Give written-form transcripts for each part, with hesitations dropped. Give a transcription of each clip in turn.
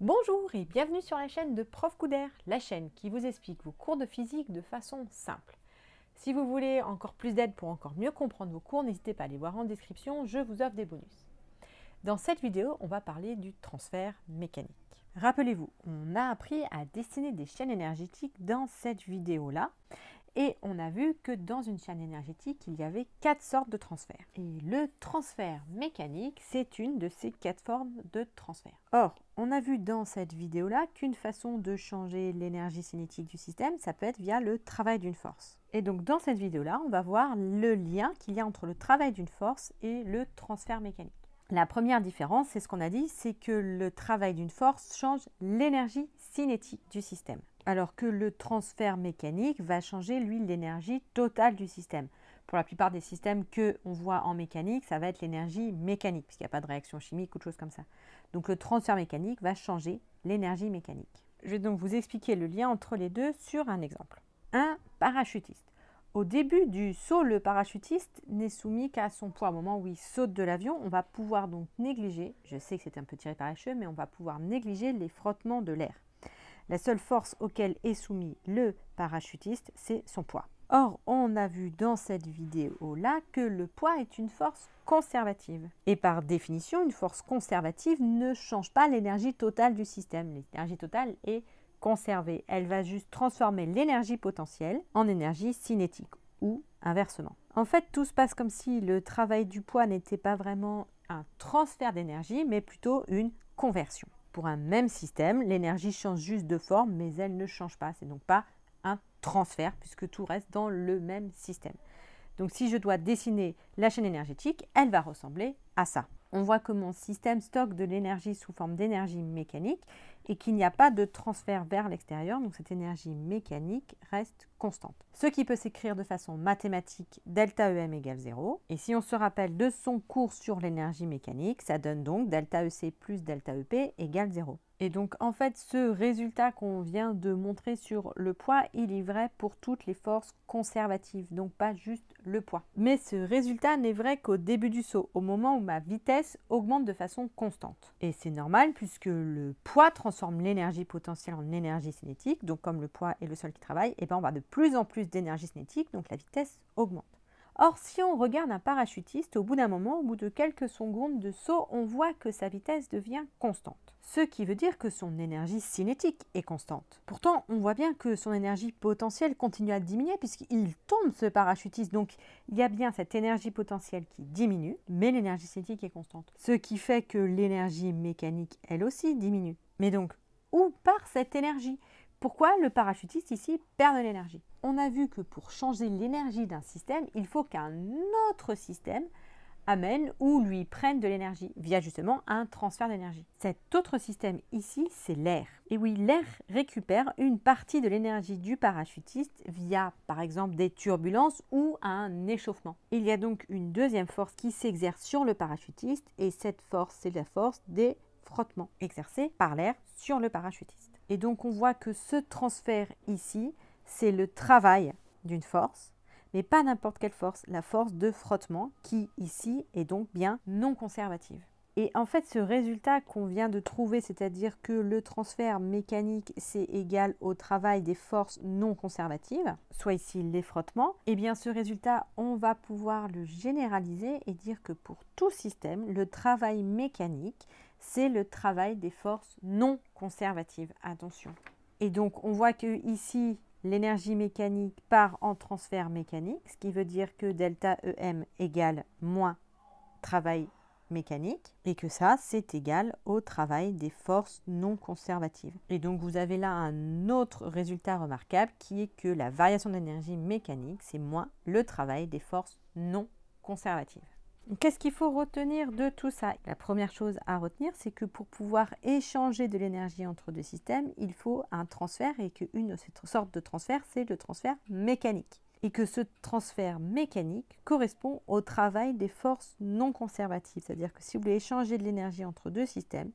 Bonjour et bienvenue sur la chaîne de Prof Coudert, la chaîne qui vous explique vos cours de physique de façon simple. Si vous voulez encore plus d'aide pour encore mieux comprendre vos cours, n'hésitez pas à les voir en description, je vous offre des bonus. Dans cette vidéo, on va parler du transfert mécanique. Rappelez-vous, on a appris à dessiner des chaînes énergétiques dans cette vidéo-là et on a vu que dans une chaîne énergétique, il y avait 4 sortes de transferts. Et le transfert mécanique, c'est une de ces 4 formes de transfert. Or, on a vu dans cette vidéo-là qu'une façon de changer l'énergie cinétique du système, ça peut être via le travail d'une force. Et donc dans cette vidéo-là, on va voir le lien qu'il y a entre le travail d'une force et le transfert mécanique. La première différence, c'est ce qu'on a dit, c'est que le travail d'une force change l'énergie cinétique du système, alors que le transfert mécanique va changer, lui, l'énergie totale du système. Pour la plupart des systèmes qu'on voit en mécanique, ça va être l'énergie mécanique, puisqu'il n'y a pas de réaction chimique ou de choses comme ça. Donc le transfert mécanique va changer l'énergie mécanique. Je vais donc vous expliquer le lien entre les deux sur un exemple. Un parachutiste. Au début du saut, le parachutiste n'est soumis qu'à son poids. Au moment où il saute de l'avion, on va pouvoir donc négliger, je sais que c'est un peu tiré par les cheveux, mais on va pouvoir négliger les frottements de l'air. La seule force auquel est soumis le parachutiste, c'est son poids. Or, on a vu dans cette vidéo-là que le poids est une force conservative. Et par définition, une force conservative ne change pas l'énergie totale du système. L'énergie totale est conservée, elle va juste transformer l'énergie potentielle en énergie cinétique ou inversement. En fait, tout se passe comme si le travail du poids n'était pas vraiment un transfert d'énergie, mais plutôt une conversion. Pour un même système, l'énergie change juste de forme, mais elle ne change pas. C'est donc pas un transfert puisque tout reste dans le même système. Donc si je dois dessiner la chaîne énergétique, elle va ressembler à ça. On voit que mon système stocke de l'énergie sous forme d'énergie mécanique et qu'il n'y a pas de transfert vers l'extérieur, donc cette énergie mécanique reste constante. Ce qui peut s'écrire de façon mathématique, delta EM égale 0. Et si on se rappelle de son cours sur l'énergie mécanique, ça donne donc delta EC plus delta EP égale 0. Et donc en fait, ce résultat qu'on vient de montrer sur le poids, il est vrai pour toutes les forces conservatives, donc pas juste le poids. Mais ce résultat n'est vrai qu'au début du saut, au moment où ma vitesse augmente de façon constante. Et c'est normal puisque le poids transforme l'énergie potentielle en énergie cinétique, donc comme le poids est le seul qui travaille, et ben on va de plus en plus d'énergie cinétique, donc la vitesse augmente. Or, si on regarde un parachutiste, au bout d'un moment, au bout de quelques secondes de saut, on voit que sa vitesse devient constante. Ce qui veut dire que son énergie cinétique est constante. Pourtant, on voit bien que son énergie potentielle continue à diminuer puisqu'il tombe, ce parachutiste. Donc, il y a bien cette énergie potentielle qui diminue, mais l'énergie cinétique est constante. Ce qui fait que l'énergie mécanique, elle aussi, diminue. Mais donc, où part cette énergie ? Pourquoi le parachutiste ici perd de l'énergie? On a vu que pour changer l'énergie d'un système, il faut qu'un autre système amène ou lui prenne de l'énergie via justement un transfert d'énergie. Cet autre système ici, c'est l'air. Et oui, l'air récupère une partie de l'énergie du parachutiste via par exemple des turbulences ou un échauffement. Il y a donc une deuxième force qui s'exerce sur le parachutiste et cette force, c'est la force des frottements exercés par l'air sur le parachutiste. Et donc, on voit que ce transfert ici, c'est le travail d'une force, mais pas n'importe quelle force, la force de frottement qui, ici, est donc bien non conservative. Et en fait, ce résultat qu'on vient de trouver, c'est-à-dire que le transfert mécanique, c'est égal au travail des forces non conservatives, soit ici les frottements, et bien ce résultat, on va pouvoir le généraliser et dire que pour tout système, le travail mécanique, c'est le travail des forces non conservatives. Attention. Et donc, on voit que ici, l'énergie mécanique part en transfert mécanique, ce qui veut dire que delta EM égale moins travail mécanique et que ça, c'est égal au travail des forces non conservatives. Et donc, vous avez là un autre résultat remarquable qui est que la variation d'énergie mécanique, c'est moins le travail des forces non conservatives. Qu'est-ce qu'il faut retenir de tout ça? La première chose à retenir, c'est que pour pouvoir échanger de l'énergie entre deux systèmes, il faut un transfert et qu'une de ces sortes de transfert, c'est le transfert mécanique. Et que ce transfert mécanique correspond au travail des forces non conservatives. C'est-à-dire que si vous voulez échanger de l'énergie entre deux systèmes,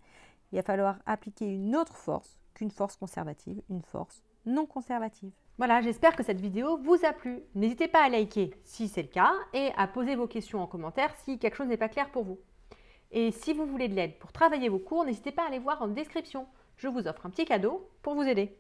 il va falloir appliquer une autre force qu'une force conservative, une force non conservative. Voilà, j'espère que cette vidéo vous a plu. N'hésitez pas à liker si c'est le cas et à poser vos questions en commentaire si quelque chose n'est pas clair pour vous. Et si vous voulez de l'aide pour travailler vos cours, n'hésitez pas à aller voir en description. je vous offre un petit cadeau pour vous aider.